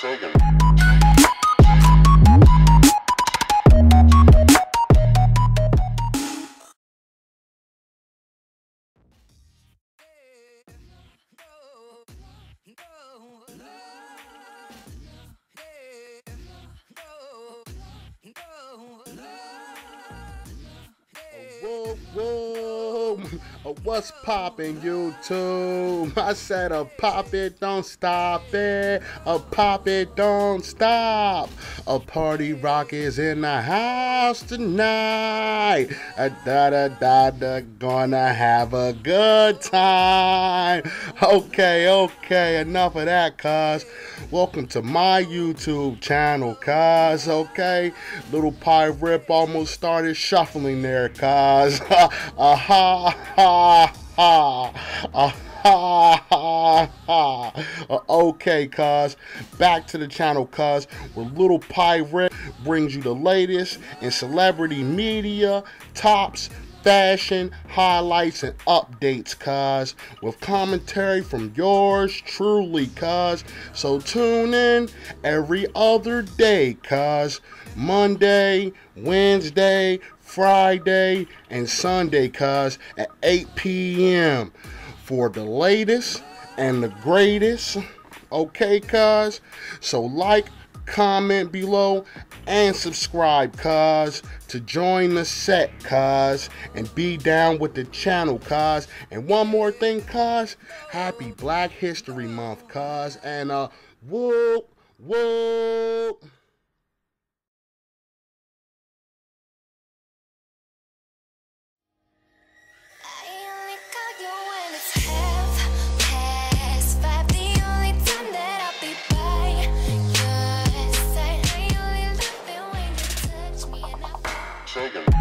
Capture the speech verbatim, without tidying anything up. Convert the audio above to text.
Sagan. Whoa, whoa, what's poppin' YouTube? I said a pop it, don't stop it, a pop it, don't stop. A party rock is in the house tonight. A da da da da, gonna have a good time. Okay, okay, enough of that, cuz. Welcome to my YouTube channel, cuz, okay? Little Pie Rip almost started shuffling there, cuz. Aha, ha, ha, aha, ha, ha. Uh, okay, cuz, back to the channel, cuz, where Little Pie Rip brings you the latest in celebrity media, tops, fashion, highlights, and updates, cuz, with commentary from yours truly, cuz. So tune in every other day, cuz. Monday, Wednesday, Friday, and Sunday, cuz, at eight p m for the latest and the greatest, okay, cuz? So like, comment below, and subscribe, cuz, to join the set, cuz, and be down with the channel, cuz. And one more thing, cuz, happy Black History Month, cuz, and uh whoop whoop. Sagan.